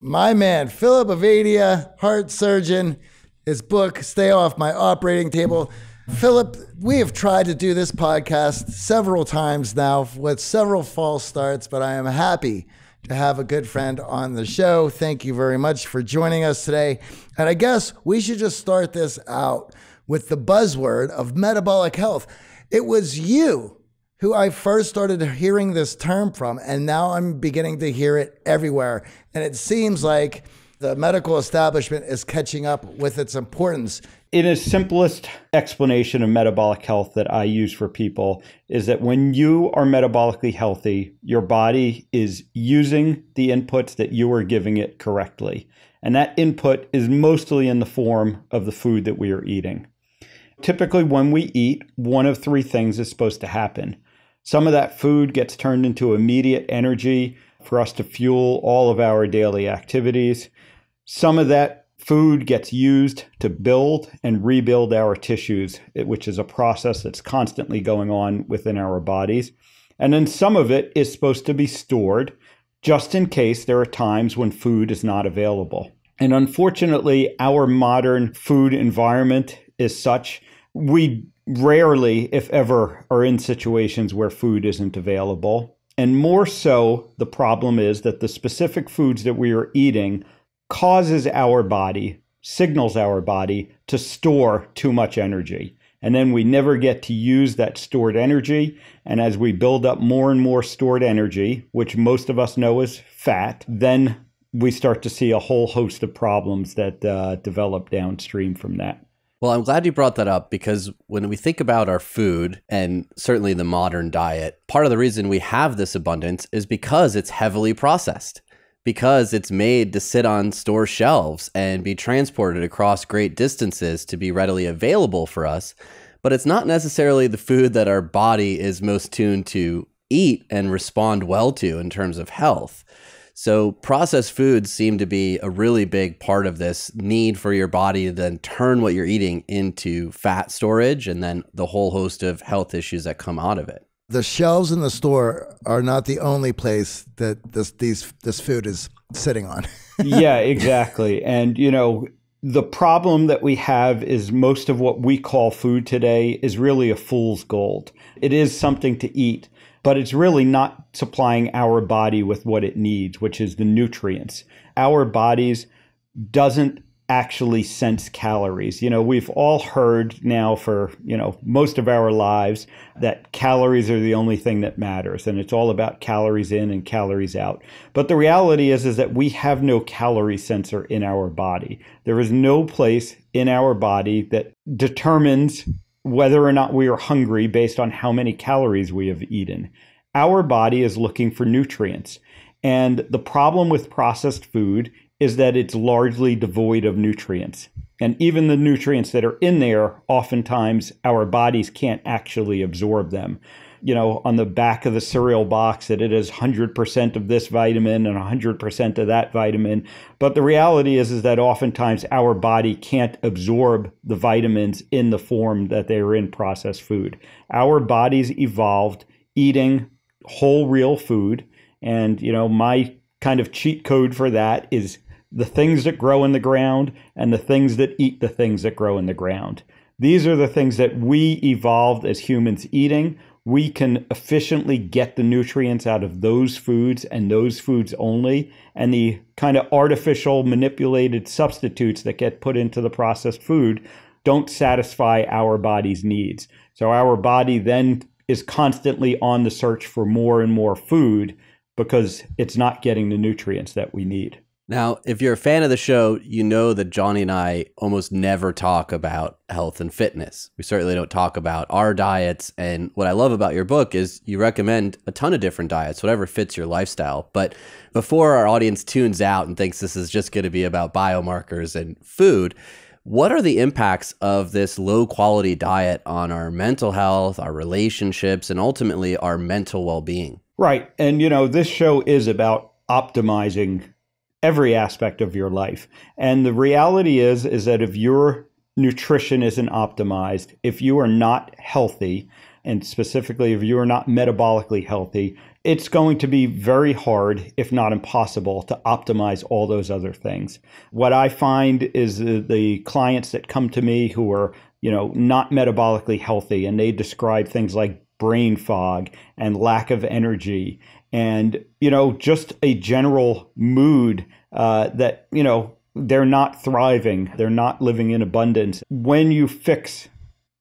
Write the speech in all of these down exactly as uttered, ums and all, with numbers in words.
my man, Philip Ovadia, heart surgeon, his book, Stay Off My Operating Table. Philip, we have tried to do this podcast several times now with several false starts, but I am happy to have a good friend on the show. Thank you very much for joining us today. And I guess we should just start this out with the buzzword of metabolic health. It was you who I first started hearing this term from, and now I'm beginning to hear it everywhere. And it seems like the medical establishment is catching up with its importance. It is simplest explanation of metabolic health that I use for people is that when you are metabolically healthy, your body is using the inputs that you are giving it correctly. And that input is mostly in the form of the food that we are eating. Typically, when we eat, one of three things is supposed to happen. Some of that food gets turned into immediate energy for us to fuel all of our daily activities. Some of that food gets used to build and rebuild our tissues, which is a process that's constantly going on within our bodies. And then some of it is supposed to be stored just in case there are times when food is not available. And unfortunately, our modern food environment is such, we rarely, if ever, are in situations where food isn't available. And more so, the problem is that the specific foods that we are eating causes our body, signals our body to store too much energy. And then we never get to use that stored energy. And as we build up more and more stored energy, which most of us know is fat, then we start to see a whole host of problems that uh, develop downstream from that. Well, I'm glad you brought that up, because when we think about our food and certainly the modern diet, part of the reason we have this abundance is because it's heavily processed, because it's made to sit on store shelves and be transported across great distances to be readily available for us. But it's not necessarily the food that our body is most tuned to eat and respond well to in terms of health. So processed foods seem to be a really big part of this need for your body to then turn what you're eating into fat storage, and then the whole host of health issues that come out of it. The shelves in the store are not the only place that this, these, this food is sitting on. Yeah, exactly. And, you know, the problem that we have is most of what we call food today is really a fool's gold. It is something to eat, but it's really not supplying our body with what it needs, which is the nutrients. Our bodies doesn't actually sense calories. You know, we've all heard now for, you know, most of our lives that calories are the only thing that matters, and it's all about calories in and calories out. But the reality is, is that we have no calorie sensor in our body. There is no place in our body that determines whether or not we are hungry based on how many calories we have eaten. Our body is looking for nutrients. And the problem with processed food is that it's largely devoid of nutrients. And even the nutrients that are in there, oftentimes our bodies can't actually absorb them. You know, on the back of the cereal box that it is one hundred percent of this vitamin and one hundred percent of that vitamin. But the reality is, is that oftentimes our body can't absorb the vitamins in the form that they are in processed food. Our bodies evolved eating whole real food. And, you know, my kind of cheat code for that is the things that grow in the ground and the things that eat the things that grow in the ground. These are the things that we evolved as humans eating. We can efficiently get the nutrients out of those foods and those foods only. And the kind of artificial manipulated substitutes that get put into the processed food don't satisfy our body's needs. So our body then is constantly on the search for more and more food because it's not getting the nutrients that we need. Now, if you're a fan of the show, you know that Johnny and I almost never talk about health and fitness. We certainly don't talk about our diets. And what I love about your book is you recommend a ton of different diets, whatever fits your lifestyle. But before our audience tunes out and thinks this is just going to be about biomarkers and food, what are the impacts of this low quality diet on our mental health, our relationships, and ultimately our mental well-being? Right. And, you know, this show is about optimizing every aspect of your life. And the reality is, is that if your nutrition isn't optimized, if you are not healthy, and specifically if you are not metabolically healthy, it's going to be very hard, if not impossible, to optimize all those other things. What I find is the, the clients that come to me who are, you know, not metabolically healthy, and they describe things like brain fog and lack of energy and, you know, just a general mood uh, that, you know, they're not thriving. They're not living in abundance. When you fix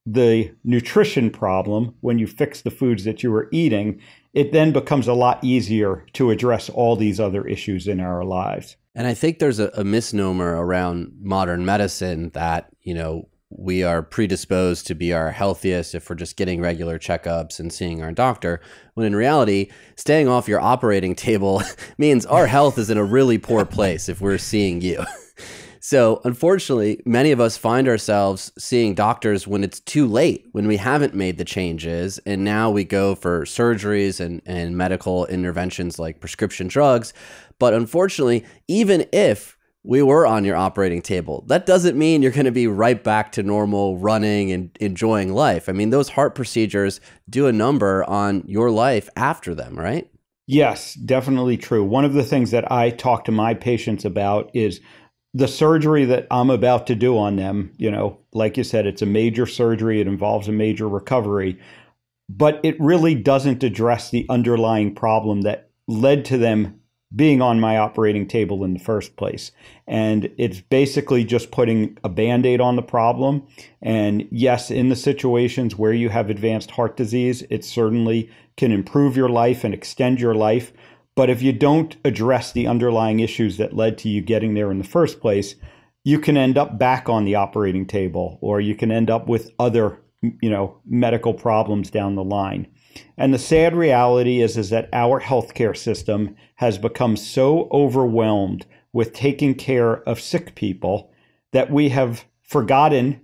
the nutrition problem, when you fix the foods that you are eating, it then becomes a lot easier to address all these other issues in our lives. And I think there's a, a misnomer around modern medicine that, you know, we are predisposed to be our healthiest if we're just getting regular checkups and seeing our doctor, when in reality, staying off your operating table means our health is in a really poor place if we're seeing you. So unfortunately, many of us find ourselves seeing doctors when it's too late, when we haven't made the changes, and now we go for surgeries and, and medical interventions like prescription drugs. But unfortunately, even if we were on your operating table, that doesn't mean you're going to be right back to normal running and enjoying life. I mean, those heart procedures do a number on your life after them, right? Yes, definitely true. One of the things that I talk to my patients about is the surgery that I'm about to do on them. You know, like you said, it's a major surgery. It involves a major recovery, but it really doesn't address the underlying problem that led to them being on my operating table in the first place. And it's basically just putting a Band-Aid on the problem. And yes, in the situations where you have advanced heart disease, it certainly can improve your life and extend your life. But if you don't address the underlying issues that led to you getting there in the first place, you can end up back on the operating table, or you can end up with other, you know, medical problems down the line. And the sad reality is, is that our healthcare system has become so overwhelmed with taking care of sick people that we have forgotten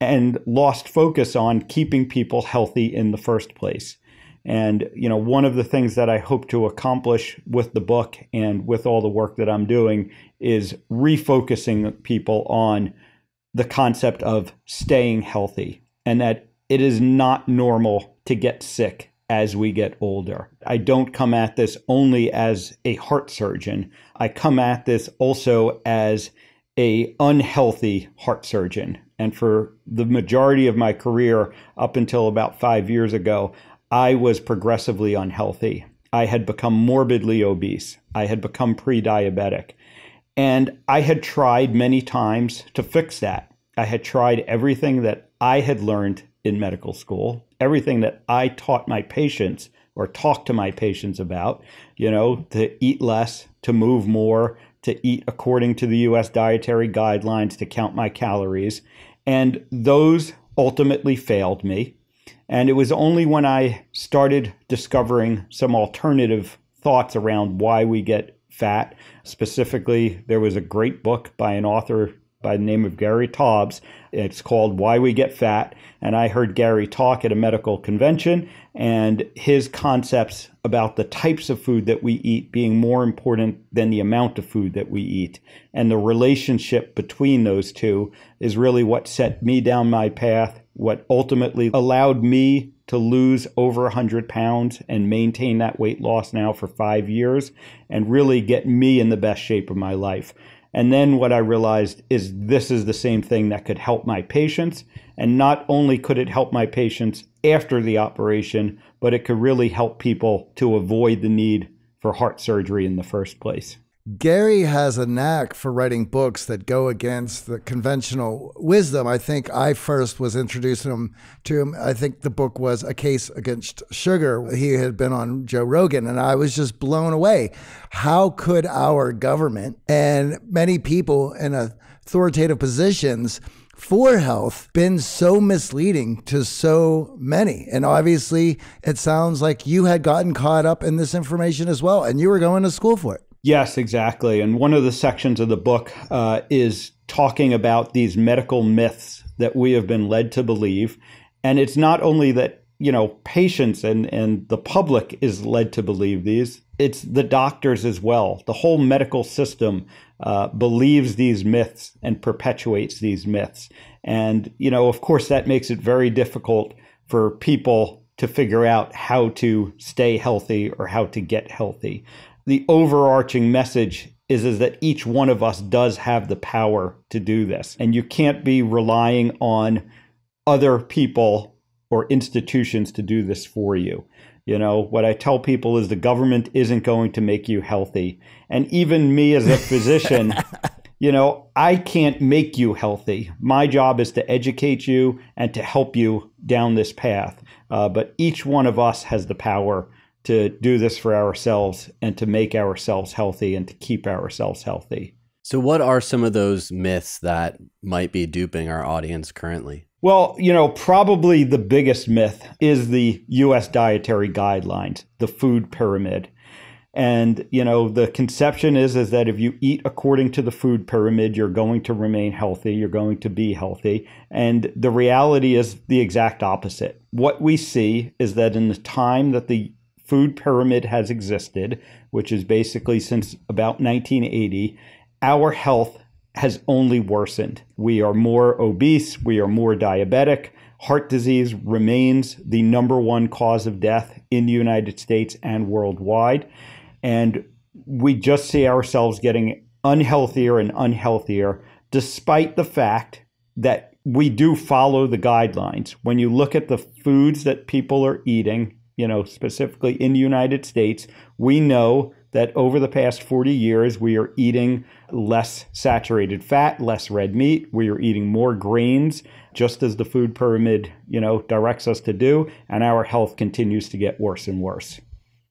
and lost focus on keeping people healthy in the first place. And, you know, one of the things that I hope to accomplish with the book and with all the work that I'm doing is refocusing people on the concept of staying healthy, and that it is not normal to get sick as we get older. I don't come at this only as a heart surgeon. I come at this also as an unhealthy heart surgeon. And for the majority of my career, up until about five years ago, I was progressively unhealthy. I had become morbidly obese. I had become pre-diabetic. And I had tried many times to fix that. I had tried everything that I had learned in medical school, everything that I taught my patients or talked to my patients about, you know, to eat less, to move more, to eat according to the U S dietary guidelines, to count my calories. And those ultimately failed me. And it was only when I started discovering some alternative thoughts around why we get fat. Specifically, there was a great book by an author by the name of Gary Taubes. It's called Why We Get Fat. And I heard Gary talk at a medical convention, and his concepts about the types of food that we eat being more important than the amount of food that we eat. And the relationship between those two is really what set me down my path, what ultimately allowed me to lose over one hundred pounds and maintain that weight loss now for five years and really get me in the best shape of my life. And then what I realized is this is the same thing that could help my patients. And not only could it help my patients after the operation, but it could really help people to avoid the need for heart surgery in the first place. Gary has a knack for writing books that go against the conventional wisdom. I think I first was introduced to him, to him. I think the book was A Case Against Sugar. He had been on Joe Rogan, and I was just blown away. How could our government and many people in authoritative positions for health been so misleading to so many? And obviously, it sounds like you had gotten caught up in this information as well, and you were going to school for it. Yes, exactly. And one of the sections of the book uh, is talking about these medical myths that we have been led to believe. And it's not only that, you know, patients and, and the public is led to believe these, it's the doctors as well. The whole medical system uh, believes these myths and perpetuates these myths. And, you know, of course, that makes it very difficult for people to figure out how to stay healthy or how to get healthy. The overarching message is, is that each one of us does have the power to do this. And you can't be relying on other people or institutions to do this for you. You know, what I tell people is the government isn't going to make you healthy. And even me as a physician, you know, I can't make you healthy. My job is to educate you and to help you down this path. Uh, but each one of us has the power to do this for ourselves and to make ourselves healthy and to keep ourselves healthy. So what are some of those myths that might be duping our audience currently? Well, you know, probably the biggest myth is the U S dietary guidelines, the food pyramid. And, you know, the conception is, is that if you eat according to the food pyramid, you're going to remain healthy, you're going to be healthy. And the reality is the exact opposite. What we see is that in the time that the food pyramid has existed, which is basically since about nineteen eighty, our health has only worsened. We are more obese, we are more diabetic. Heart disease remains the number one cause of death in the United States and worldwide. And we just see ourselves getting unhealthier and unhealthier, despite the fact that we do follow the guidelines. When you look at the foods that people are eating, you know, specifically in the United States, we know that over the past forty years, we are eating less saturated fat, less red meat. We are eating more grains, just as the food pyramid, you know, directs us to do, and our health continues to get worse and worse.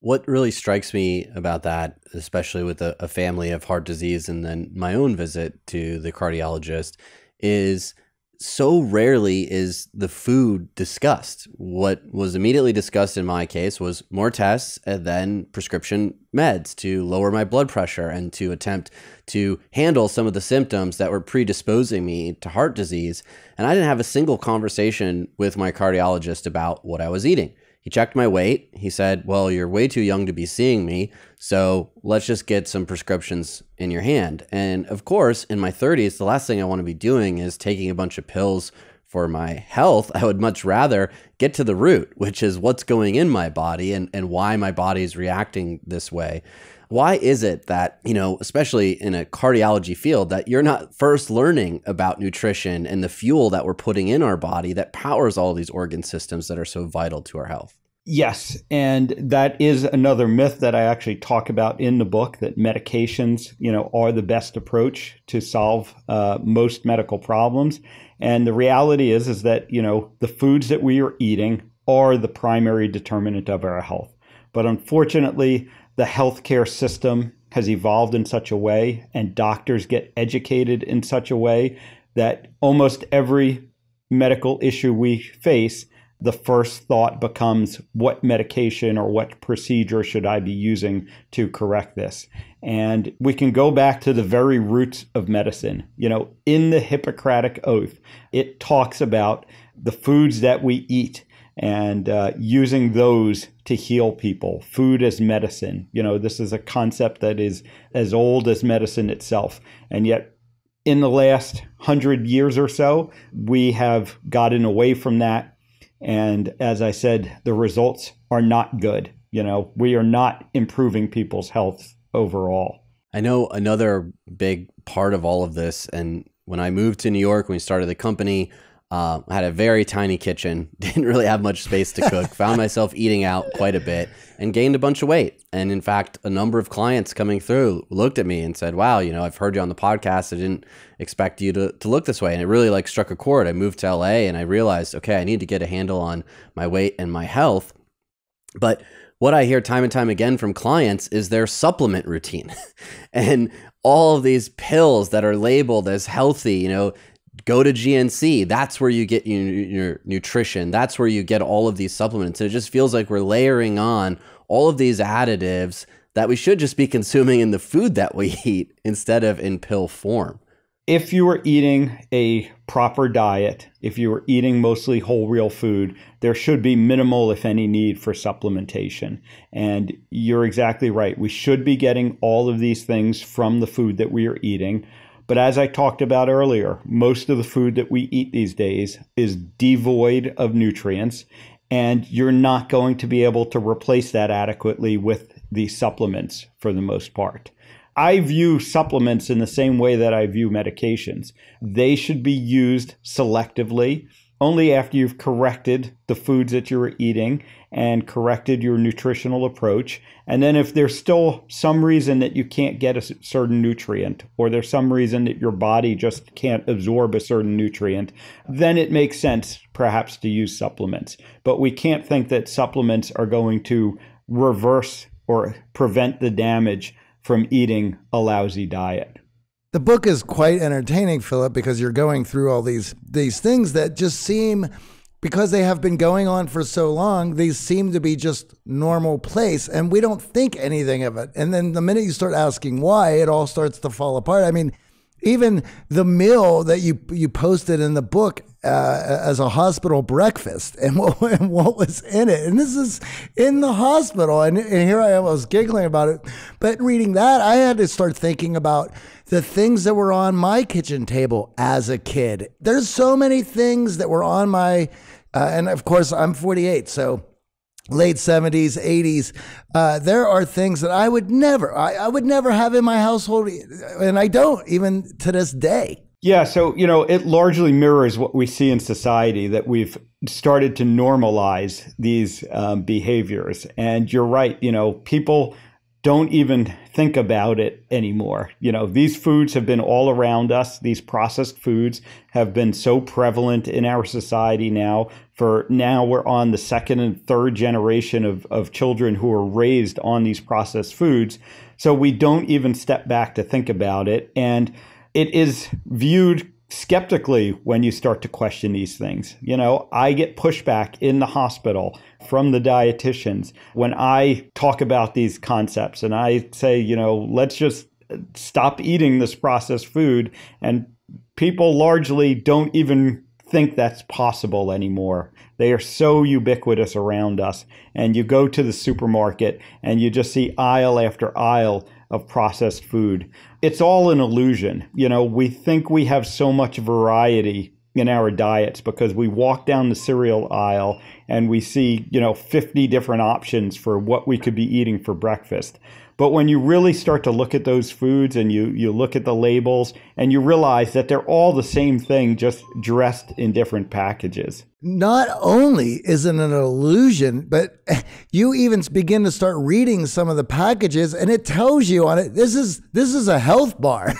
What really strikes me about that, especially with a, a family of heart disease and then my own visit to the cardiologist, is so rarely is the food discussed. What was immediately discussed in my case was more tests and then prescription meds to lower my blood pressure and to attempt to handle some of the symptoms that were predisposing me to heart disease. And I didn't have a single conversation with my cardiologist about what I was eating. He checked my weight. He said, well, you're way too young to be seeing me, so let's just get some prescriptions in your hand. And of course, in my thirties, the last thing I want to be doing is taking a bunch of pills for my health. I would much rather get to the root, which is what's going in my body and, and why my body is reacting this way. Why is it that, you know, especially in a cardiology field, that you're not first learning about nutrition and the fuel that we're putting in our body that powers all these organ systems that are so vital to our health? Yes. And that is another myth that I actually talk about in the book, that medications, you know, are the best approach to solve uh, most medical problems. And the reality is, is that, you know, the foods that we are eating are the primary determinant of our health. But unfortunately, the healthcare system has evolved in such a way, and doctors get educated in such a way, that almost every medical issue we face, the first thought becomes, what medication or what procedure should I be using to correct this? And we can go back to the very roots of medicine. You know, in the Hippocratic Oath, it talks about the foods that we eat and uh, using those to heal people, food as medicine. You know, this is a concept that is as old as medicine itself. And yet, in the last hundred years or so, we have gotten away from that. And as I said, the results are not good. You know, we are not improving people's health overall. I know another big part of all of this, and when I moved to New York, when we started the company, uh, I had a very tiny kitchen, didn't really have much space to cook, found myself eating out quite a bit and gained a bunch of weight. And in fact, a number of clients coming through looked at me and said, wow, you know, I've heard you on the podcast. I didn't expect you to, to look this way. And it really like struck a chord. I moved to L A and I realized, okay, I need to get a handle on my weight and my health. But what I hear time and time again from clients is their supplement routine and all of these pills that are labeled as healthy, you know, go to G N C. That's where you get your, your nutrition. That's where you get all of these supplements. And it just feels like we're layering on all of these additives that we should just be consuming in the food that we eat instead of in pill form. If you were eating a proper diet, if you were eating mostly whole real food, there should be minimal, if any, need for supplementation. And you're exactly right. We should be getting all of these things from the food that we are eating. But as I talked about earlier, most of the food that we eat these days is devoid of nutrients, and you're not going to be able to replace that adequately with the supplements for the most part. I view supplements in the same way that I view medications. They should be used selectively only after you've corrected the foods that you're eating and corrected your nutritional approach. And then if there's still some reason that you can't get a certain nutrient, or there's some reason that your body just can't absorb a certain nutrient, then it makes sense perhaps to use supplements. But we can't think that supplements are going to reverse or prevent the damage from eating a lousy diet. The book is quite entertaining, Philip, because you're going through all these these things that just seem, because they have been going on for so long, these seem to be just normal place, and we don't think anything of it. And then the minute you start asking why, it all starts to fall apart. I mean, even the meal that you you posted in the book uh, as a hospital breakfast, and what, and what was in it. And this is in the hospital, and, and here I am, I was giggling about it. But reading that, I had to start thinking about the things that were on my kitchen table as a kid. There's so many things that were on my, uh, and of course I'm forty-eight, so late seventies, eighties, uh, there are things that I would never, I, I would never have in my household, and I don't even to this day. Yeah, so, you know, it largely mirrors what we see in society, that we've started to normalize these um, behaviors. And you're right, you know, people don't even think about it anymore. You know, these foods have been all around us. These processed foods have been so prevalent in our society now. For now, we're on the second and third generation of, of children who are raised on these processed foods. So we don't even step back to think about it. And it is viewed skeptically when you start to question these things. You know, I get pushback in the hospital from the dietitians when I talk about these concepts, and I say, you know, let's just stop eating this processed food, and people largely don't even think that's possible anymore. They are so ubiquitous around us, and you go to the supermarket and you just see aisle after aisle of processed food. It's all an illusion. You know, we think we have so much variety in our diets because we walk down the cereal aisle and we see, you know, fifty different options for what we could be eating for breakfast. But when you really start to look at those foods and you, you look at the labels, and you realize that they're all the same thing, just dressed in different packages. Not only is it an illusion, but you even begin to start reading some of the packages, and it tells you on it, this is, this is a health bar.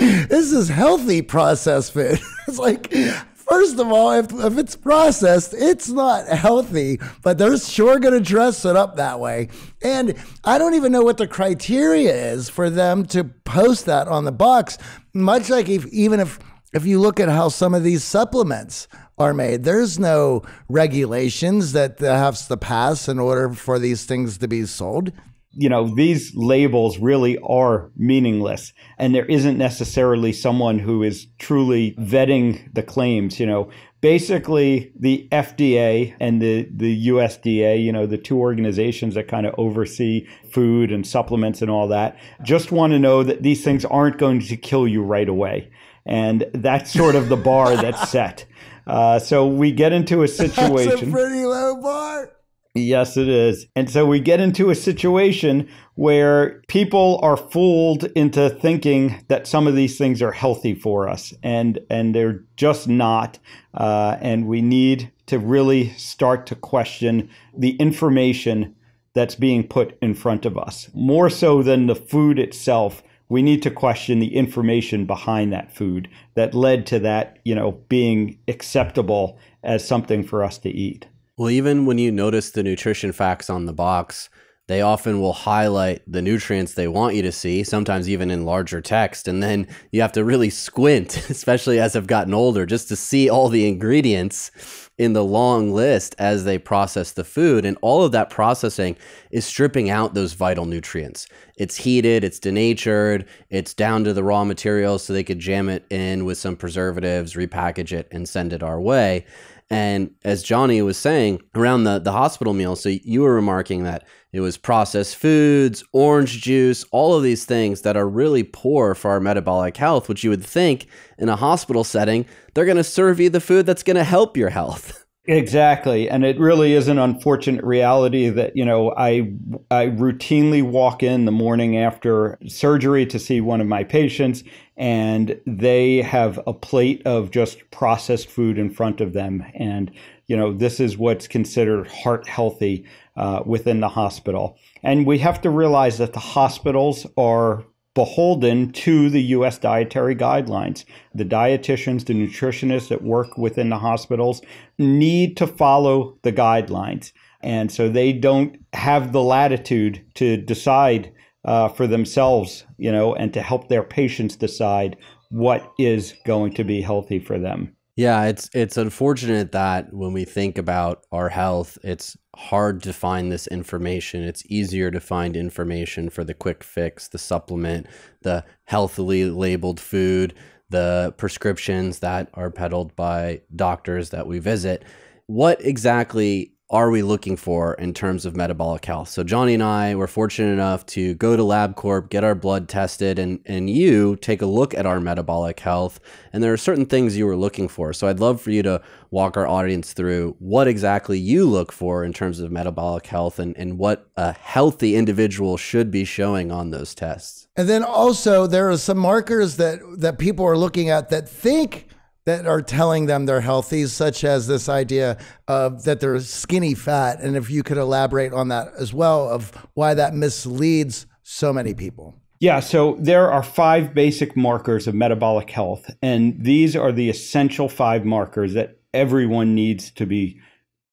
This is healthy processed food. It's like, first of all, if, if it's processed, it's not healthy, but they're sure going to dress it up that way. And I don't even know what the criteria is for them to post that on the box, much like if, even if, if you look at how some of these supplements are made, there's no regulations that have to pass in order for these things to be sold. You know, these labels really are meaningless, and there isn't necessarily someone who is truly vetting the claims. You know, basically the F D A and the, the U S D A, you know, the two organizations that kind of oversee food and supplements and all that, just want to know that these things aren't going to kill you right away. And that's sort of the bar that's set. Uh, so we get into a situation. That's a pretty low bar. Yes, it is. And so we get into a situation where people are fooled into thinking that some of these things are healthy for us, and, and they're just not. Uh, and we need to really start to question the information that's being put in front of us. More so than the food itself, we need to question the information behind that food that led to that, you know, being acceptable as something for us to eat. Well, even when you notice the nutrition facts on the box, they often will highlight the nutrients they want you to see, sometimes even in larger text. And then you have to really squint, especially as I've gotten older, just to see all the ingredients in the long list as they process the food. And all of that processing is stripping out those vital nutrients. It's heated, it's denatured, it's down to the raw materials, so they could jam it in with some preservatives, repackage it, and send it our way. And as Johnny was saying, around the, the hospital meal, so you were remarking that it was processed foods, orange juice, all of these things that are really poor for our metabolic health, which you would think in a hospital setting, they're going to serve you the food that's going to help your health. Exactly. And it really is an unfortunate reality that, you know, I I routinely walk in the morning after surgery to see one of my patients, and they have a plate of just processed food in front of them. And, you know, this is what's considered heart healthy uh, within the hospital. And we have to realize that the hospitals are beholden to the U S dietary guidelines. The dietitians, the nutritionists that work within the hospitals need to follow the guidelines. And so they don't have the latitude to decide uh, for themselves, you know, and to help their patients decide what is going to be healthy for them. Yeah, it's it's unfortunate that when we think about our health, it's hard to find this information. It's easier to find information for the quick fix, the supplement, the healthily labeled food, the prescriptions that are peddled by doctors that we visit. What exactly are we looking for in terms of metabolic health? So Johnny and I were fortunate enough to go to LabCorp, get our blood tested, and, and you take a look at our metabolic health. And there are certain things you were looking for. So I'd love for you to walk our audience through what exactly you look for in terms of metabolic health and, and what a healthy individual should be showing on those tests. And then also there are some markers that, that people are looking at that think that are telling them they're healthy, such as this idea of that they're skinny fat. And if you could elaborate on that as well, of why that misleads so many people. Yeah, so there are five basic markers of metabolic health. And these are the essential five markers that everyone needs to be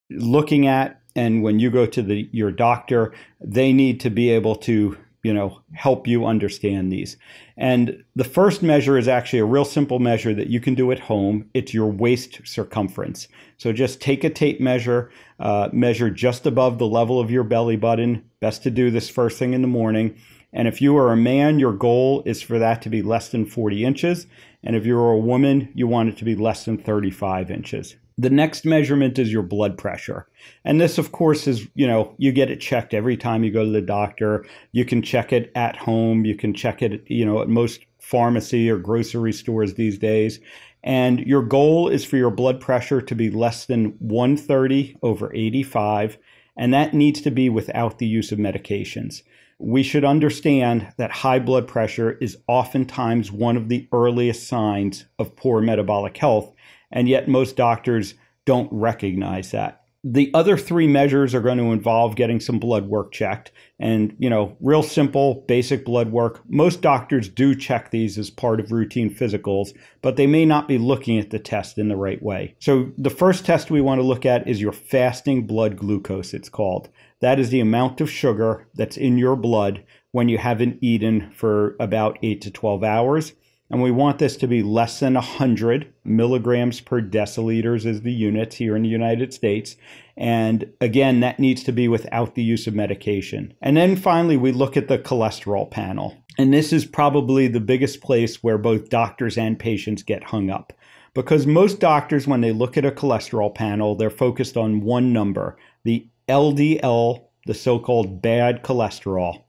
looking at. And when you go to the, your doctor, they need to be able to, you know, help you understand these. And the first measure is actually a real simple measure that you can do at home. It's your waist circumference. So just take a tape measure, uh, measure just above the level of your belly button. Best to do this first thing in the morning. And if you are a man, your goal is for that to be less than forty inches. And if you're a woman, you want it to be less than thirty-five inches. The next measurement is your blood pressure. And this, of course, is, you know, you get it checked every time you go to the doctor. You can check it at home. You can check it, you know, at most pharmacy or grocery stores these days. And your goal is for your blood pressure to be less than one thirty over eighty-five. And that needs to be without the use of medications. We should understand that high blood pressure is oftentimes one of the earliest signs of poor metabolic health. And yet most doctors don't recognize that. The other three measures are going to involve getting some blood work checked and, you know, real simple, basic blood work. Most doctors do check these as part of routine physicals, but they may not be looking at the test in the right way. So the first test we want to look at is your fasting blood glucose, it's called. That is the amount of sugar that's in your blood when you haven't eaten for about eight to twelve hours. And we want this to be less than one hundred milligrams per deciliters is the units here in the United States. And again, that needs to be without the use of medication. And then finally, we look at the cholesterol panel. And this is probably the biggest place where both doctors and patients get hung up. Because most doctors, when they look at a cholesterol panel, they're focused on one number, the L D L, the so-called bad cholesterol.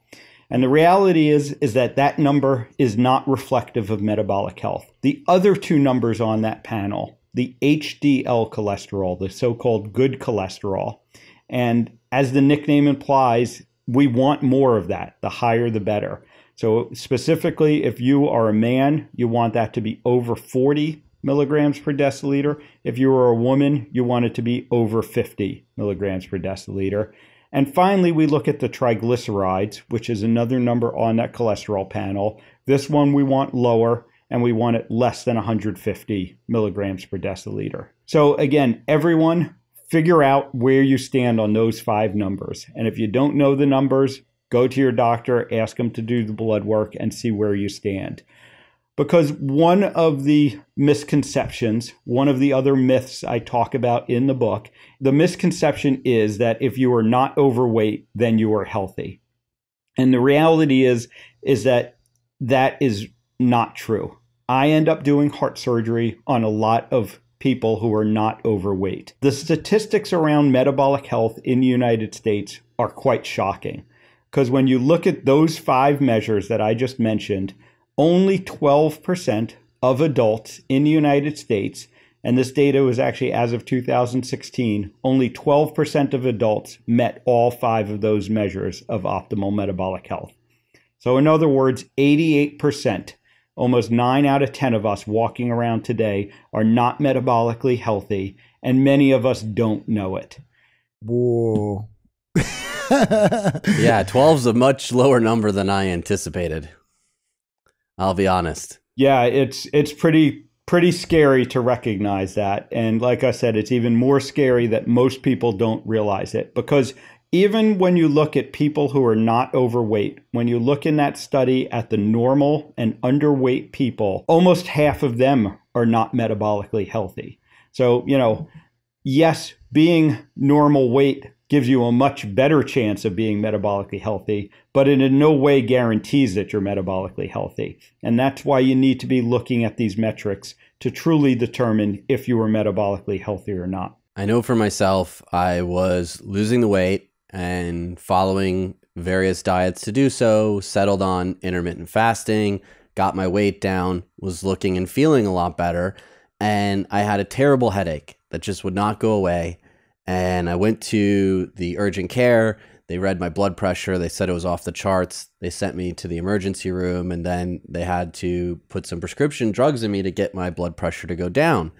And the reality is, is that that number is not reflective of metabolic health. The other two numbers on that panel, the H D L cholesterol, the so-called good cholesterol, and as the nickname implies, we want more of that. The higher, the better. So specifically, if you are a man, you want that to be over forty milligrams per deciliter. If you are a woman, you want it to be over fifty milligrams per deciliter. And finally, we look at the triglycerides, which is another number on that cholesterol panel. This one we want lower, and we want it less than one hundred fifty milligrams per deciliter. So again, everyone figure out where you stand on those five numbers. And if you don't know the numbers, go to your doctor, ask them to do the blood work, and see where you stand. Because one of the misconceptions, one of the other myths I talk about in the book, the misconception is that if you are not overweight, then you are healthy. And the reality is, is that that is not true. I end up doing heart surgery on a lot of people who are not overweight. The statistics around metabolic health in the United States are quite shocking. Because when you look at those five measures that I just mentioned, only twelve percent of adults in the United States and this data was actually as of two thousand sixteen, only twelve percent of adults met all five of those measures of optimal metabolic health. So in other words, eighty-eight percent, almost nine out of ten of us walking around today are not metabolically healthy, and many of us don't know it. Whoa. Yeah, twelve's a much lower number than I anticipated. I'll be honest. Yeah, it's it's pretty pretty scary to recognize that. And like I said, it's even more scary that most people don't realize it, because even when you look at people who are not overweight, when you look in that study at the normal and underweight people, almost half of them are not metabolically healthy. So, you know, yes, being normal weight gives you a much better chance of being metabolically healthy, but it in no way guarantees that you're metabolically healthy. And that's why you need to be looking at these metrics to truly determine if you were metabolically healthy or not. I know for myself, I was losing the weight and following various diets to do so, settled on intermittent fasting, got my weight down, was looking and feeling a lot better, and I had a terrible headache that just would not go away. And I went to the urgent care. They read my blood pressure. They said it was off the charts. They sent me to the emergency room, and then they had to put some prescription drugs in me to get my blood pressure to go down.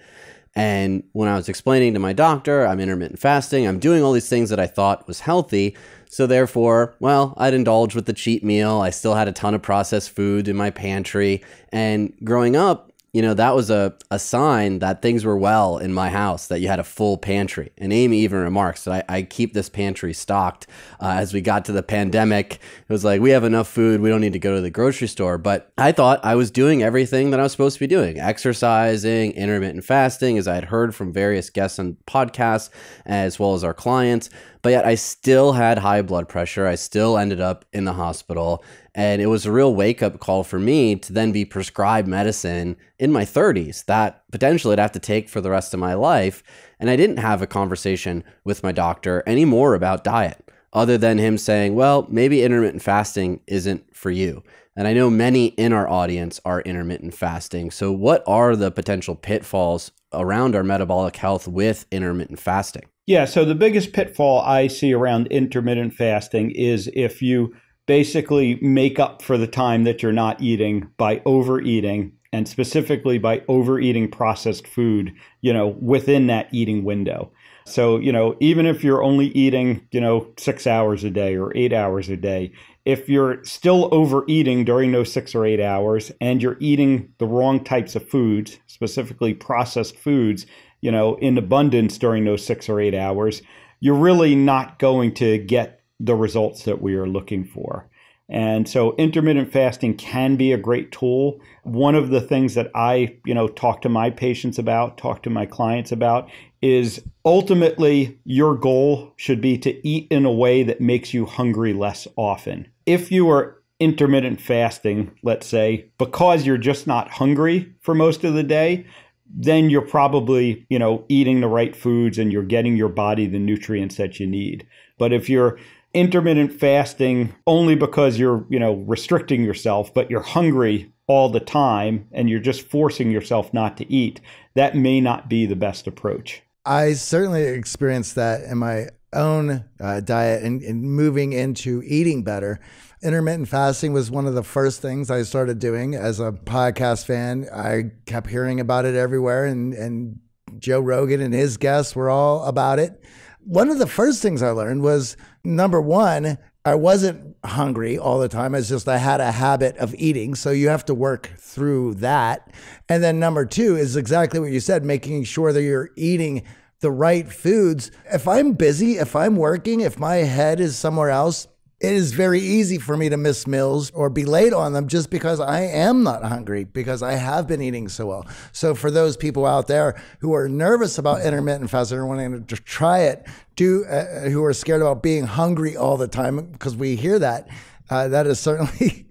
And when I was explaining to my doctor, I'm intermittent fasting, I'm doing all these things that I thought was healthy. So therefore, well, I'd indulge with the cheat meal. I still had a ton of processed food in my pantry. And growing up, you know, that was a, a sign that things were well in my house, that you had a full pantry. And Amy even remarks that I, I keep this pantry stocked. Uh, as we got to the pandemic, it was like, we have enough food. We don't need to go to the grocery store. But I thought I was doing everything that I was supposed to be doing, exercising, intermittent fasting, as I had heard from various guests on podcasts, as well as our clients. But yet I still had high blood pressure. I still ended up in the hospital. And it was a real wake-up call for me to then be prescribed medicine in my thirties that potentially I'd have to take for the rest of my life. And I didn't have a conversation with my doctor anymore about diet, other than him saying, well, maybe intermittent fasting isn't for you. And I know many in our audience are intermittent fasting. So what are the potential pitfalls around our metabolic health with intermittent fasting? Yeah, so the biggest pitfall I see around intermittent fasting is if you basically make up for the time that you're not eating by overeating, and specifically by overeating processed food, you know, within that eating window. So, you know, even if you're only eating, you know, six hours a day or eight hours a day, if you're still overeating during those six or eight hours and you're eating the wrong types of foods, specifically processed foods, you know, in abundance during those six or eight hours, you're really not going to get the results that we are looking for. And so intermittent fasting can be a great tool. One of the things that I, you know, talk to my patients about, talk to my clients about, is ultimately your goal should be to eat in a way that makes you hungry less often. If you are intermittent fasting, let's say, because you're just not hungry for most of the day, then you're probably, you know, eating the right foods and you're getting your body the nutrients that you need. But if you're intermittent fasting only because you're, you know, restricting yourself, but you're hungry all the time and you're just forcing yourself not to eat, that may not be the best approach. I certainly experienced that in my own uh, diet and, and moving into eating better. Intermittent fasting was one of the first things I started doing as a podcast fan. I kept hearing about it everywhere, and, and Joe Rogan and his guests were all about it. One of the first things I learned was, number one, I wasn't hungry all the time. It's just I had a habit of eating. So you have to work through that. And then number two is exactly what you said, making sure that you're eating the right foods. If I'm busy, if I'm working, if my head is somewhere else, it is very easy for me to miss meals or be late on them just because I am not hungry, because I have been eating so well. So for those people out there who are nervous about intermittent fasting or wanting to try it, do uh, who are scared about being hungry all the time, because we hear that, uh, that is certainly,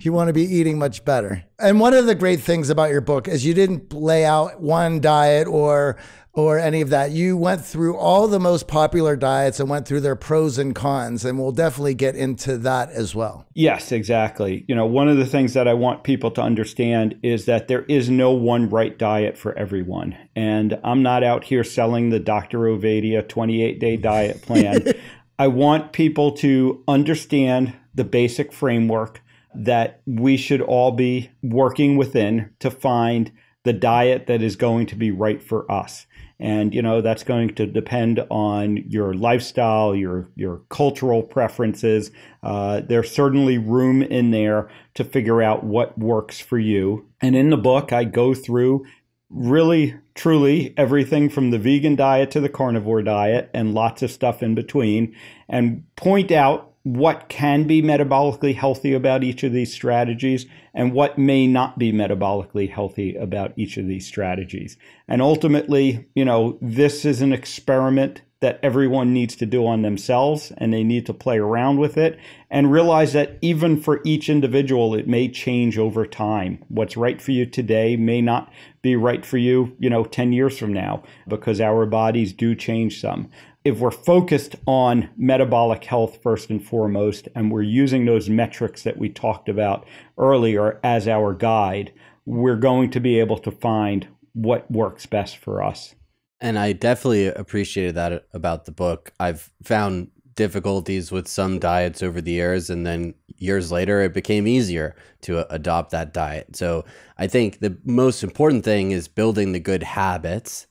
you want to be eating much better. And one of the great things about your book is you didn't lay out one diet or or any of that. You went through all the most popular diets and went through their pros and cons, and we'll definitely get into that as well. Yes, exactly. You know, one of the things that I want people to understand is that there is no one right diet for everyone. And I'm not out here selling the Doctor Ovadia twenty-eight day diet plan. I want people to understand the basic framework that we should all be working within to find the diet that is going to be right for us. And, you know, that's going to depend on your lifestyle, your, your cultural preferences. Uh, there's certainly room in there to figure out what works for you. And in the book, I go through really, truly everything from the vegan diet to the carnivore diet and lots of stuff in between, and point out what can be metabolically healthy about each of these strategies and what may not be metabolically healthy about each of these strategies. And ultimately, you know, this is an experiment that everyone needs to do on themselves, and they need to play around with it and realize that even for each individual, it may change over time. What's right for you today may not be right for you, you know, ten years from now, because our bodies do change some. If we're focused on metabolic health first and foremost, and we're using those metrics that we talked about earlier as our guide, we're going to be able to find what works best for us. And I definitely appreciated that about the book. I've found difficulties with some diets over the years, and then years later, it became easier to adopt that diet. So I think the most important thing is building the good habits.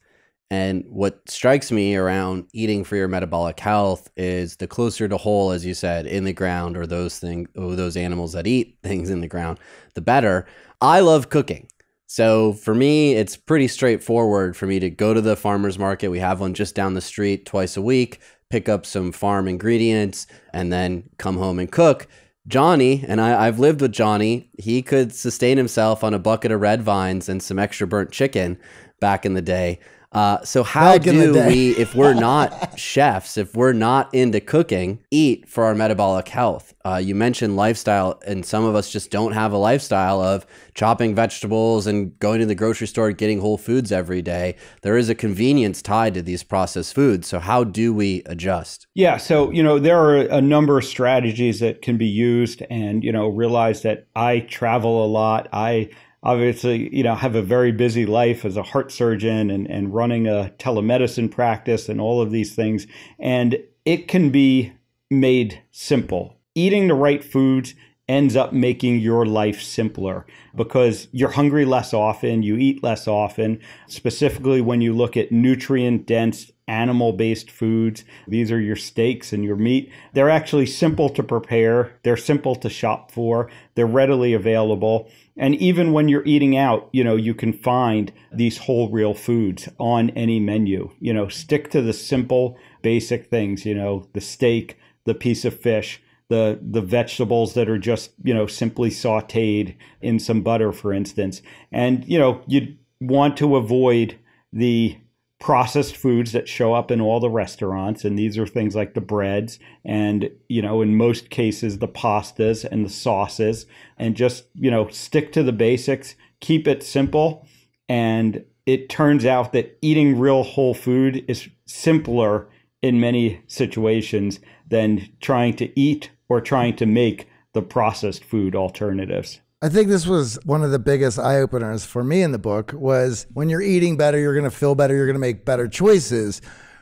And what strikes me around eating for your metabolic health is the closer to whole, as you said, in the ground, or those things, or those animals that eat things in the ground, the better. I love cooking. So for me, it's pretty straightforward for me to go to the farmer's market. We have one just down the street twice a week, pick up some farm ingredients, and then come home and cook. Johnny, and I, I've lived with Johnny, he could sustain himself on a bucket of red vines and some extra burnt chicken back in the day. Uh, so how do we, if we're not chefs, if we're not into cooking, eat for our metabolic health? Uh, you mentioned lifestyle, and some of us just don't have a lifestyle of chopping vegetables and going to the grocery store, getting whole foods every day. There is a convenience tied to these processed foods. So how do we adjust? Yeah. So, you know, there are a number of strategies that can be used, and, you know, realize that I travel a lot. I obviously, you know, have a very busy life as a heart surgeon and, and running a telemedicine practice and all of these things. And it can be made simple. Eating the right foods ends up making your life simpler because you're hungry less often, you eat less often, specifically when you look at nutrient-dense animal-based foods. These are your steaks and your meat. They're actually simple to prepare. They're simple to shop for. They're readily available. And even when you're eating out, you know, you can find these whole real foods on any menu. You know, stick to the simple, basic things, you know, the steak, the piece of fish, the, the vegetables that are just, you know, simply sauteed in some butter, for instance. And, you know, you want to avoid the processed foods that show up in all the restaurants. And these are things like the breads and, you know, in most cases, the pastas and the sauces, and just, you know, stick to the basics, keep it simple. And it turns out that eating real whole food is simpler in many situations than trying to eat or trying to make the processed food alternatives. I think this was one of the biggest eye-openers for me in the book was when you're eating better, you're going to feel better, you're going to make better choices.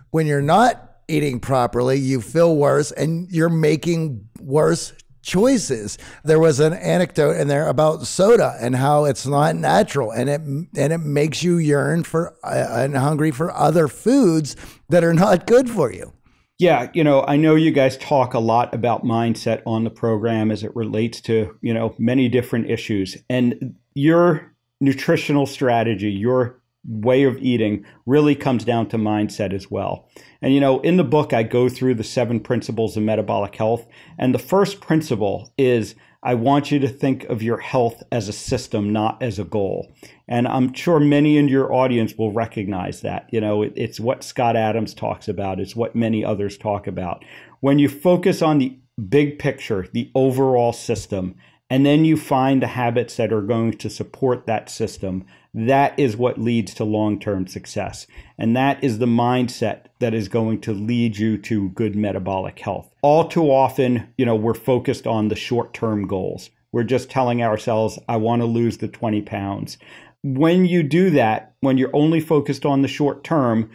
When you're not eating properly, you feel worse and you're making worse choices. There was an anecdote in there about soda and how it's not natural, and it and it makes you yearn for uh, and hungry for other foods that are not good for you. Yeah, you know, I know you guys talk a lot about mindset on the program as it relates to, you know, many different issues. And your nutritional strategy, your way of eating really comes down to mindset as well. And, you know, in the book, I go through the seven principles of metabolic health. And the first principle is I want you to think of your health as a system, not as a goal. And I'm sure many in your audience will recognize that. You know, it, it's what Scott Adams talks about. It's what many others talk about. When you focus on the big picture, the overall system, and then you find the habits that are going to support that system, That is what leads to long-term success. And that is the mindset that is going to lead you to good metabolic health. All too often, you know, we're focused on the short-term goals. We're just telling ourselves, I want to lose the twenty pounds. When you do that, when you're only focused on the short term,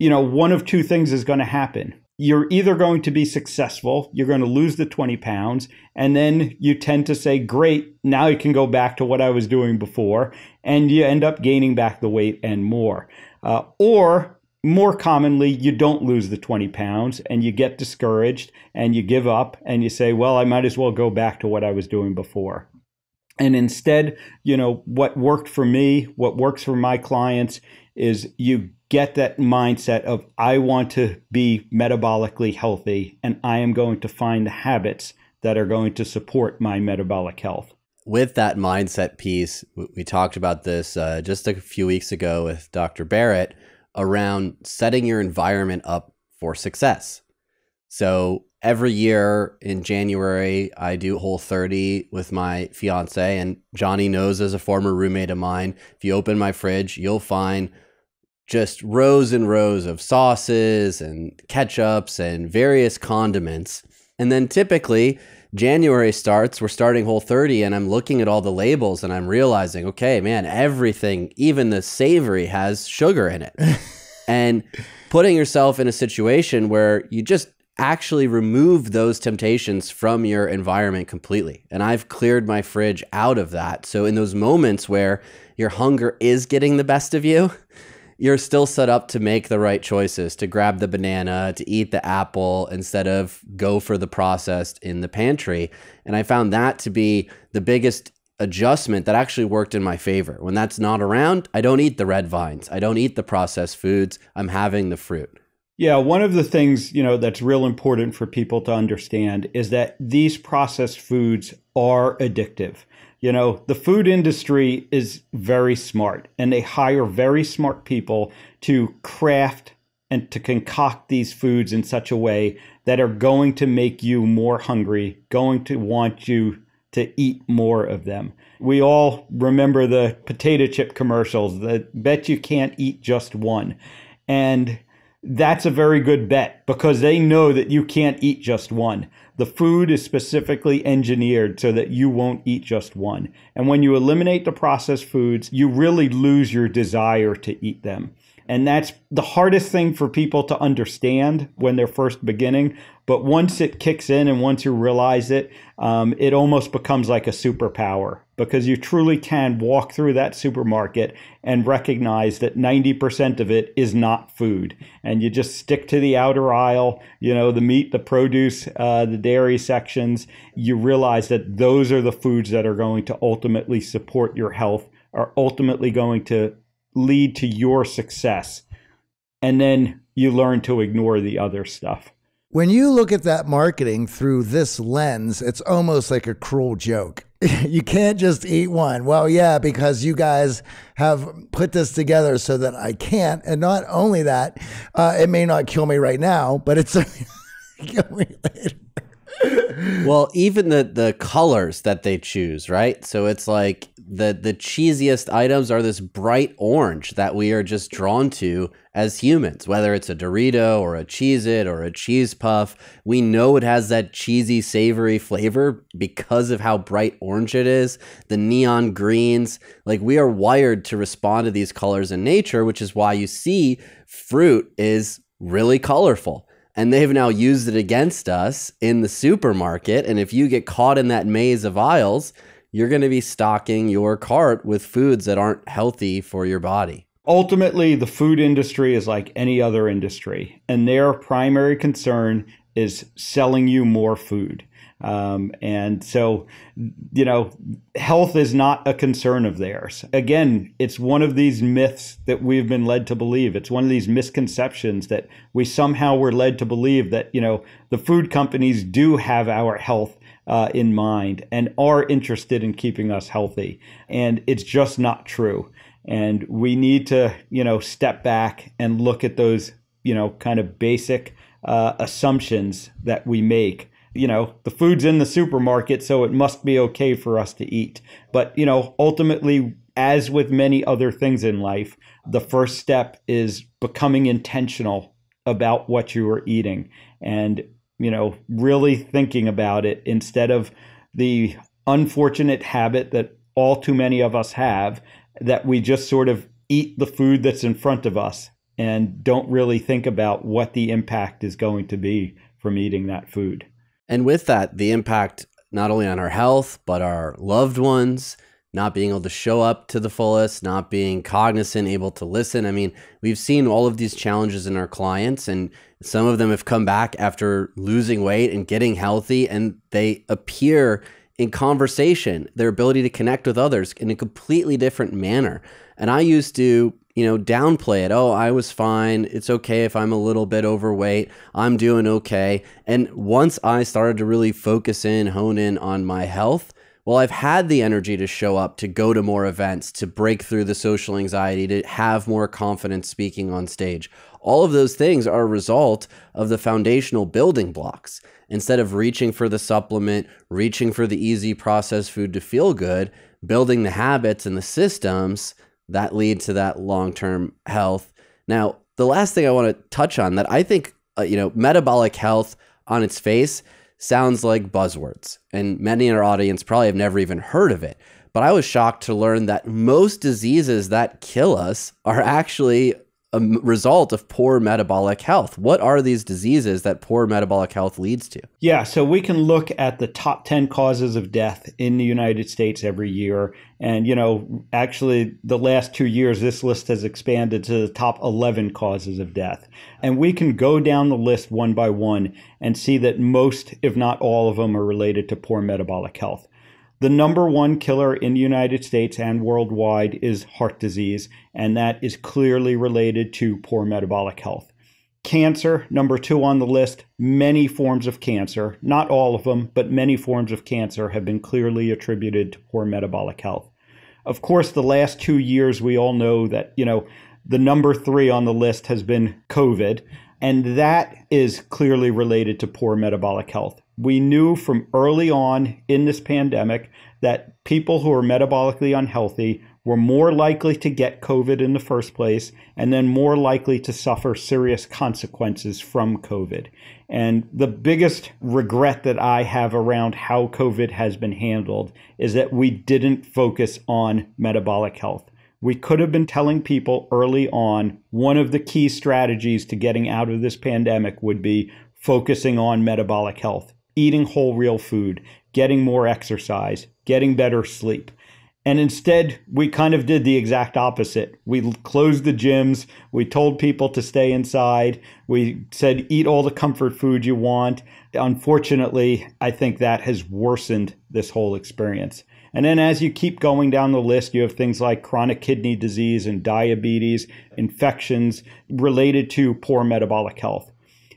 you know, one of two things is going to happen. You're either going to be successful, you're going to lose the twenty pounds, and then you tend to say, great, now I can go back to what I was doing before, and you end up gaining back the weight and more. Uh, or more commonly, you don't lose the twenty pounds and you get discouraged and you give up and you say, well, I might as well go back to what I was doing before. And instead, you know, what worked for me, what works for my clients is you get that mindset of, I want to be metabolically healthy, and I am going to find the habits that are going to support my metabolic health. With that mindset piece, we talked about this uh, just a few weeks ago with Doctor Barrett around setting your environment up for success. So every year in January, I do Whole thirty with my fiance, and Johnny knows, as a former roommate of mine, if you open my fridge, you'll find just rows and rows of sauces and ketchups and various condiments. And then typically January starts, we're starting Whole thirty, and I'm looking at all the labels and I'm realizing, okay, man, everything, even the savory, has sugar in it. And putting yourself in a situation where you just actually remove those temptations from your environment completely. And I've cleared my fridge out of that. So in those moments where your hunger is getting the best of you, you're still set up to make the right choices, to grab the banana, to eat the apple, instead of go for the processed in the pantry. And I found that to be the biggest adjustment that actually worked in my favor. When that's not around, I don't eat the red vines. I don't eat the processed foods. I'm having the fruit. Yeah, one of the things, you know, that's real important for people to understand is that these processed foods are addictive. You know, the food industry is very smart, and they hire very smart people to craft and to concoct these foods in such a way that are going to make you more hungry, going to want you to eat more of them. We all remember the potato chip commercials, the bet you can't eat just one. And that's a very good bet, because they know that you can't eat just one. The food is specifically engineered so that you won't eat just one. And when you eliminate the processed foods, you really lose your desire to eat them. And that's the hardest thing for people to understand when they're first beginning. But once it kicks in and once you realize it, um, it almost becomes like a superpower, because you truly can walk through that supermarket and recognize that ninety percent of it is not food. And you just stick to the outer aisle, you know, the meat, the produce, uh, the dairy sections. You realize that those are the foods that are going to ultimately support your health, are ultimately going to lead to your success. And then you learn to ignore the other stuff. When you look at that marketing through this lens, it's almost like a cruel joke. You can't just eat one. Well, yeah, because you guys have put this together so that I can't. And not only that, uh, it may not kill me right now, but it's kill me later. Well, even the the colors that they choose, right? So it's like the the cheesiest items are this bright orange that we are just drawn to as humans, whether it's a Dorito or a Cheez-It or a cheese puff. We know it has that cheesy, savory flavor because of how bright orange it is, the neon greens. Like, we are wired to respond to these colors in nature, which is why you see fruit is really colorful. And they've now used it against us in the supermarket. And if you get caught in that maze of aisles, you're going to be stocking your cart with foods that aren't healthy for your body. Ultimately, the food industry is like any other industry, and their primary concern is selling you more food. Um, and so, you know, health is not a concern of theirs. Again, it's one of these myths that we've been led to believe. It's one of these misconceptions that we somehow were led to believe that, you know, the food companies do have our health Uh, in mind and are interested in keeping us healthy. And it's just not true. And we need to, you know, step back and look at those, you know, kind of basic uh, assumptions that we make. You know, the food's in the supermarket, so it must be okay for us to eat. But, you know, ultimately, as with many other things in life, the first step is becoming intentional about what you are eating and, you know, really thinking about it instead of the unfortunate habit that all too many of us have, that we just sort of eat the food that's in front of us and don't really think about what the impact is going to be from eating that food. And with that, the impact not only on our health, but our loved ones, not being able to show up to the fullest, not being cognizant, able to listen. I mean, we've seen all of these challenges in our clients, and some of them have come back after losing weight and getting healthy, and they appear in conversation, their ability to connect with others in a completely different manner. And I used to, you know, downplay it. Oh, I was fine. It's okay if I'm a little bit overweight. I'm doing okay. And once I started to really focus in, hone in on my health, well, I've had the energy to show up, to go to more events, to break through the social anxiety, to have more confidence speaking on stage. All of those things are a result of the foundational building blocks. Instead of reaching for the supplement, reaching for the easy processed food to feel good, building the habits and the systems that lead to that long-term health. Now, the last thing I want to touch on that I think, uh, you know, metabolic health on its face sounds like buzzwords, and many in our audience probably have never even heard of it. But I was shocked to learn that most diseases that kill us are actually a result of poor metabolic health. What are these diseases that poor metabolic health leads to? Yeah, so we can look at the top ten causes of death in the United States every year. And, you know, actually the last two years, this list has expanded to the top eleven causes of death. And we can go down the list one by one and see that most, if not all of them, are related to poor metabolic health. The number one killer in the United States and worldwide is heart disease, and that is clearly related to poor metabolic health. Cancer, number two on the list, many forms of cancer, not all of them, but many forms of cancer have been clearly attributed to poor metabolic health. Of course, the last two years, we all know that, you know, the number three on the list has been COVID, and that is clearly related to poor metabolic health. We knew from early on in this pandemic that people who are metabolically unhealthy were more likely to get COVID in the first place and then more likely to suffer serious consequences from COVID. And the biggest regret that I have around how COVID has been handled is that we didn't focus on metabolic health. We could have been telling people early on one of the key strategies to getting out of this pandemic would be focusing on metabolic health. Eating whole real food, getting more exercise, getting better sleep. And instead, we kind of did the exact opposite. We closed the gyms. We told people to stay inside. We said, eat all the comfort food you want. Unfortunately, I think that has worsened this whole experience. And then as you keep going down the list, you have things like chronic kidney disease and diabetes, infections related to poor metabolic health.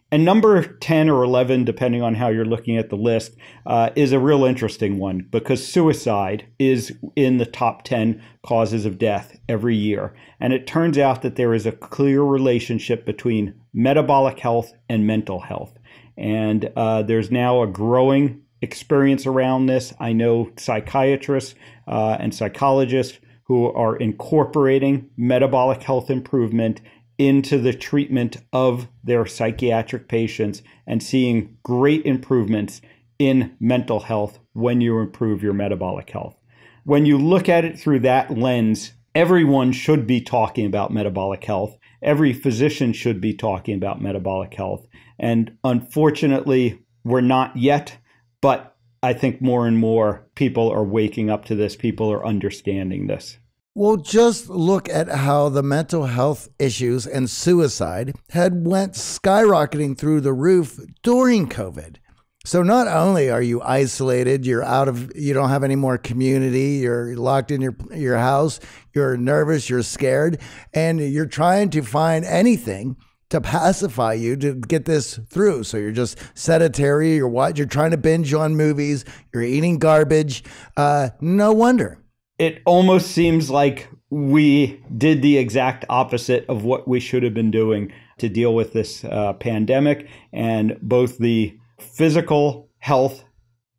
And number ten or eleven, depending on how you're looking at the list, uh, is a real interesting one because suicide is in the top ten causes of death every year. And it turns out that there is a clear relationship between metabolic health and mental health. And uh, there's now a growing experience around this. I know psychiatrists uh, and psychologists who are incorporating metabolic health improvement into the treatment of their psychiatric patients and seeing great improvements in mental health when you improve your metabolic health. When you look at it through that lens, everyone should be talking about metabolic health. Every physician should be talking about metabolic health. And unfortunately, we're not yet, but I think more and more people are waking up to this. People are understanding this. Well, just look at how the mental health issues and suicide had went skyrocketing through the roof during COVID. So not only are you isolated, you're out of, you don't have any more community, you're locked in your, your house, you're nervous, you're scared, and you're trying to find anything to pacify you to get this through. So you're just sedentary, you're, what, you're trying to binge on movies, you're eating garbage, uh, no wonder. It almost seems like we did the exact opposite of what we should have been doing to deal with this uh, pandemic. And both the physical health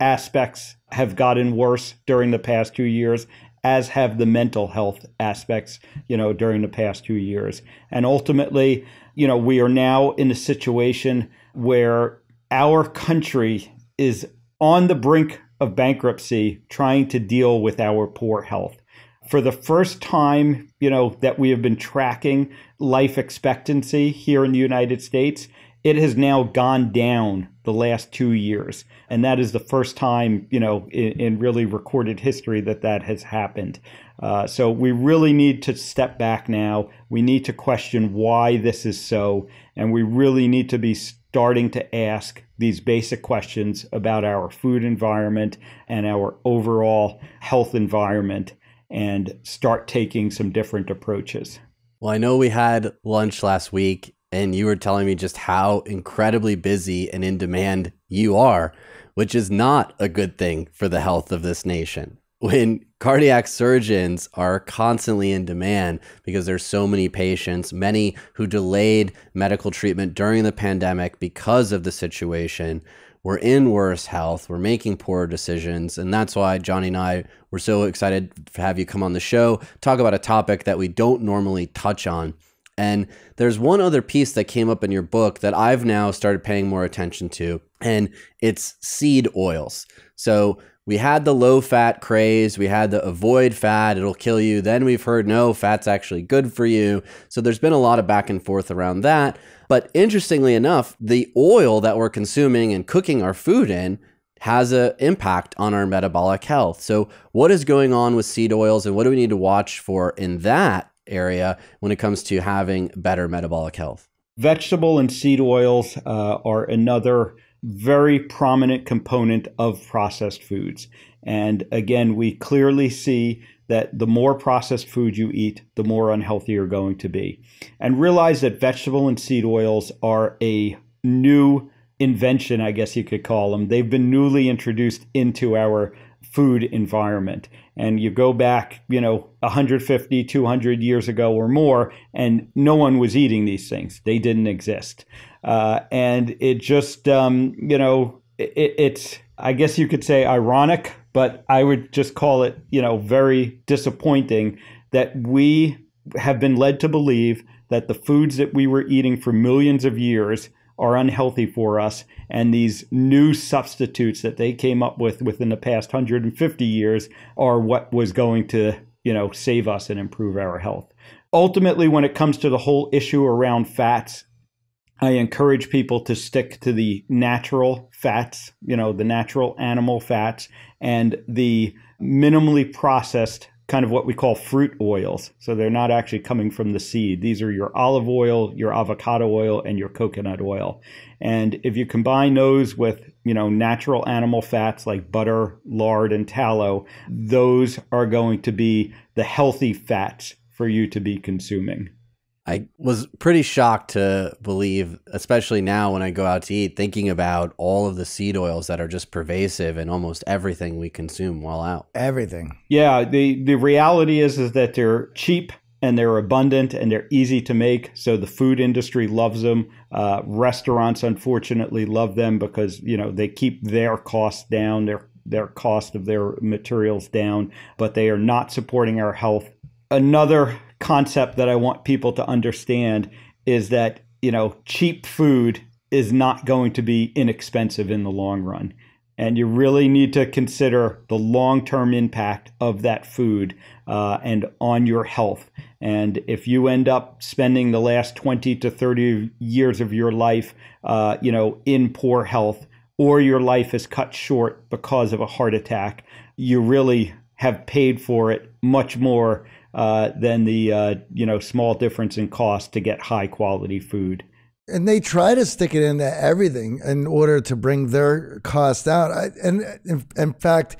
aspects have gotten worse during the past two years as have the mental health aspects, you know, during the past two years. And ultimately, you know, we are now in a situation where our country is on the brink of bankruptcy, trying to deal with our poor health. For the first time, you know, that we have been tracking life expectancy here in the United States, it has now gone down the last two years. And that is the first time, you know, in, in really recorded history that that has happened. Uh, so we really need to step back now. We need to question why this is so. And we really need to be starting to ask these basic questions about our food environment and our overall health environment and start taking some different approaches. Well, I know we had lunch last week and you were telling me just how incredibly busy and in demand you are, which is not a good thing for the health of this nation. When cardiac surgeons are constantly in demand because there's so many patients, many who delayed medical treatment during the pandemic because of the situation, we're in worse health, we're making poorer decisions. And that's why Johnny and I were so excited to have you come on the show, talk about a topic that we don't normally touch on. And there's one other piece that came up in your book that I've now started paying more attention to, and it's seed oils. So we had the low fat craze, we had the avoid fat, it'll kill you. Then we've heard, no, fat's actually good for you. So there's been a lot of back and forth around that. But interestingly enough, the oil that we're consuming and cooking our food in has an impact on our metabolic health. So what is going on with seed oils and what do we need to watch for in that area when it comes to having better metabolic health? Vegetable and seed oils uh, are another very prominent component of processed foods. And again, we clearly see that the more processed food you eat, the more unhealthy you're going to be. And realize that vegetable and seed oils are a new invention, I guess you could call them. They've been newly introduced into our food environment. And you go back, you know, one hundred fifty, two hundred years ago or more, and no one was eating these things. They didn't exist. Uh, and it just, um, you know, it, it's, I guess you could say ironic, but I would just call it, you know, very disappointing that we have been led to believe that the foods that we were eating for millions of years are unhealthy for us, and these new substitutes that they came up with within the past one hundred fifty years are what was going to, you know, save us and improve our health. Ultimately, when it comes to the whole issue around fats, I encourage people to stick to the natural fats, you know, the natural animal fats, and the minimally processed kind of what we call fruit oils. So they're not actually coming from the seed. These are your olive oil, your avocado oil, and your coconut oil. And if you combine those with, you know, natural animal fats like butter, lard, and tallow, those are going to be the healthy fats for you to be consuming. I was pretty shocked to believe, especially now when I go out to eat, thinking about all of the seed oils that are just pervasive in almost everything we consume while out. Everything. Yeah. The, the reality is, is that they're cheap and they're abundant and they're easy to make. So the food industry loves them. Uh, restaurants, unfortunately, love them because, you know, they keep their costs down, their, their cost of their materials down, but they are not supporting our health. Another concept that I want people to understand is that, you know, cheap food is not going to be inexpensive in the long run. And you really need to consider the long-term impact of that food uh, and on your health. And if you end up spending the last twenty to thirty years of your life, uh, you know, in poor health, or your life is cut short because of a heart attack, you really have paid for it much more Uh, than the uh, you know, small difference in cost to get high quality food. And they try to stick it into everything in order to bring their cost out. I, and in, in fact,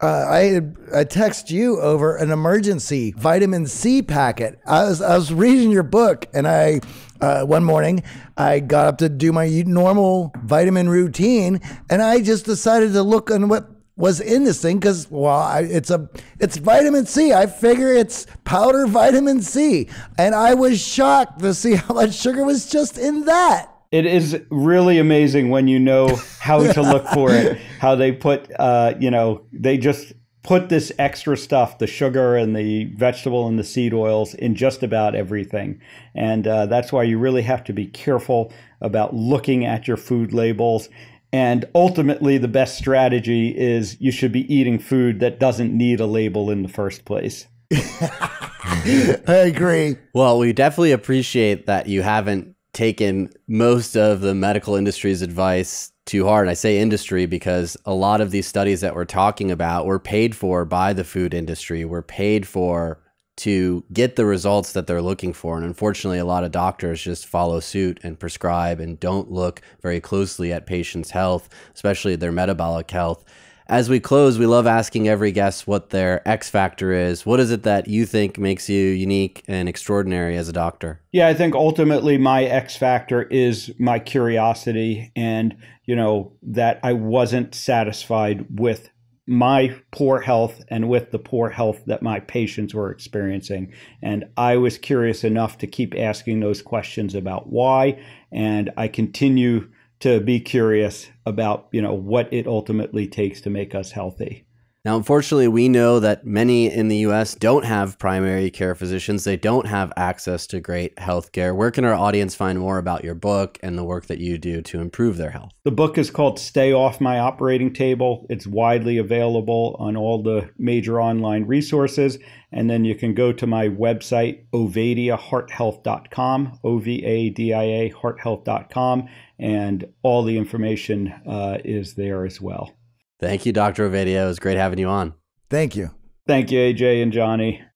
uh, I I text you over an emergency vitamin C packet. I was I was reading your book, and I uh, one morning I got up to do my normal vitamin routine, and I just decided to look on what was in this thing, because, well, I, it's a it's vitamin C. I figure it's powder vitamin C. And I was shocked to see how much sugar was just in that. It is really amazing when you know how to look for it, how they put, uh, you know, they just put this extra stuff, the sugar and the vegetable and the seed oils, in just about everything. And uh, that's why you really have to be careful about looking at your food labels. And ultimately, the best strategy is you should be eating food that doesn't need a label in the first place. I agree. Well, we definitely appreciate that you haven't taken most of the medical industry's advice too hard. I say industry because a lot of these studies that we're talking about were paid for by the food industry, were paid for to get the results that they're looking for. And unfortunately, a lot of doctors just follow suit and prescribe and don't look very closely at patients' health, especially their metabolic health. As we close, we love asking every guest what their X factor is. What is it that you think makes you unique and extraordinary as a doctor? Yeah, I think ultimately my X factor is my curiosity, and, you know, that I wasn't satisfied with my poor health and with the poor health that my patients were experiencing. And I was curious enough to keep asking those questions about why, and I continue to be curious about, you know, what it ultimately takes to make us healthy. Now, unfortunately, we know that many in the U S don't have primary care physicians. They don't have access to great health care. Where can our audience find more about your book and the work that you do to improve their health? The book is called Stay Off My Operating Table. It's widely available on all the major online resources. And then you can go to my website, ovadia heart health dot com, O V A D I A, heart health dot com, and all the information uh, is there as well. Thank you, Doctor Ovadia. It was great having you on. Thank you. Thank you, A J and Johnny.